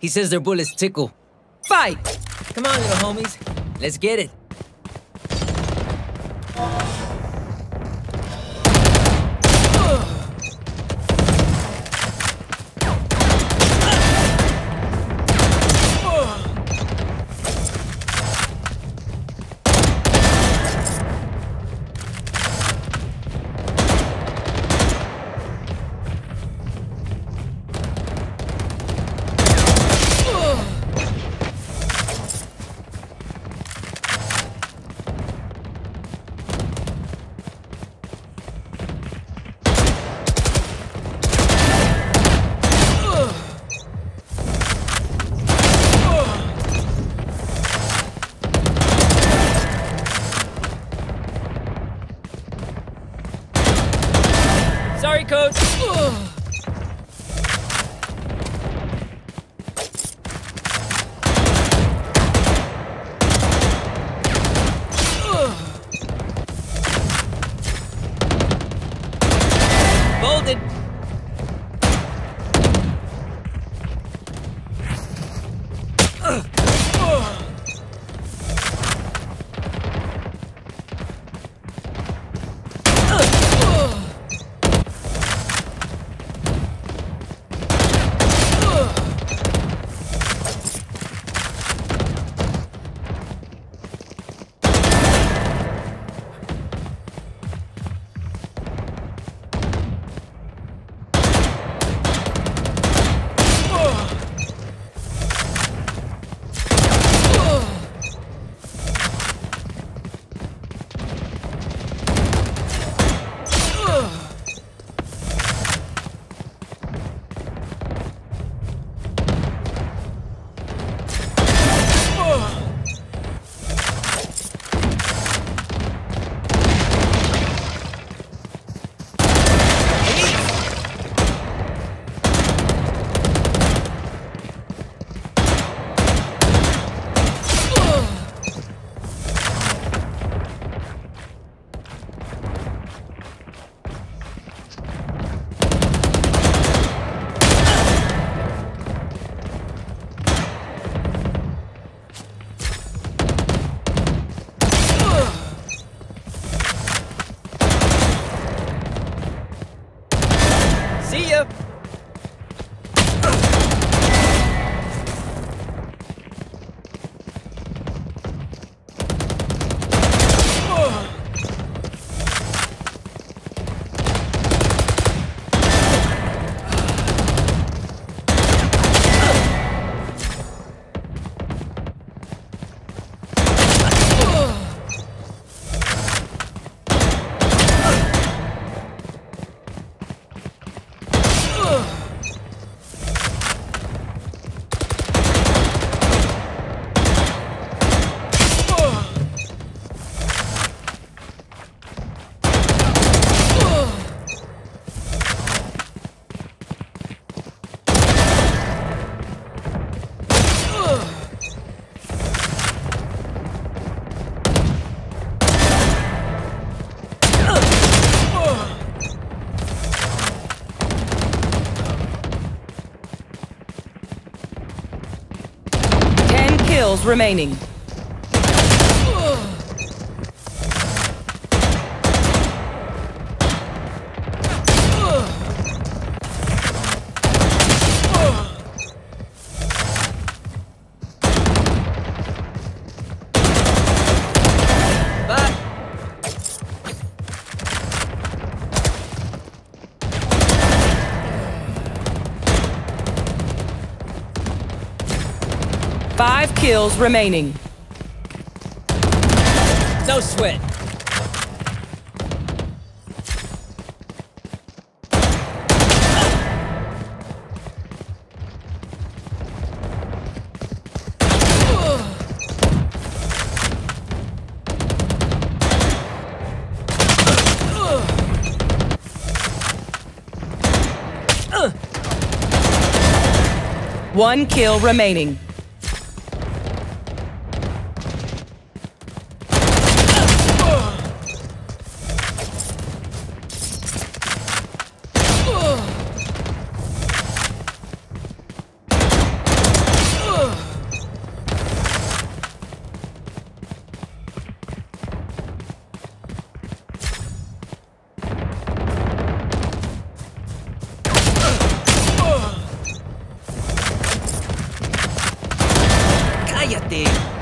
He says their bullets tickle. Fight! Come on, little homies. Let's get it. Sorry, coach. Ugh. Folded. See ya! Remaining. Five kills remaining. No sweat. One kill remaining. Dave.